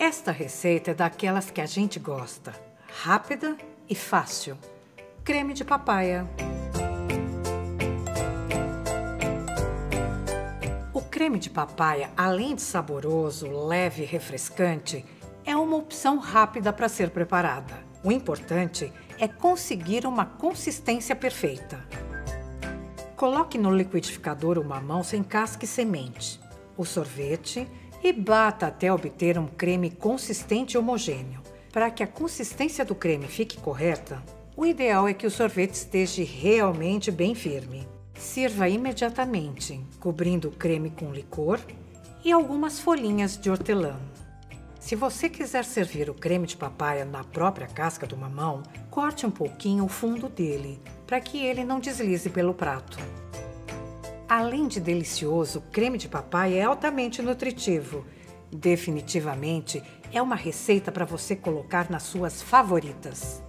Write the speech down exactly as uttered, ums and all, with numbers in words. Esta receita é daquelas que a gente gosta, rápida e fácil. Creme de papaya. O creme de papaya, além de saboroso, leve e refrescante, é uma opção rápida para ser preparada. O importante é conseguir uma consistência perfeita. Coloque no liquidificador uma mamão sem casca e semente, o sorvete, e bata até obter um creme consistente e homogêneo. Para que a consistência do creme fique correta, o ideal é que o sorvete esteja realmente bem firme. Sirva imediatamente, cobrindo o creme com licor e algumas folhinhas de hortelã. Se você quiser servir o creme de papaya na própria casca do mamão, corte um pouquinho o fundo dele, para que ele não deslize pelo prato. Além de delicioso, o creme de papaya é altamente nutritivo. Definitivamente é uma receita para você colocar nas suas favoritas.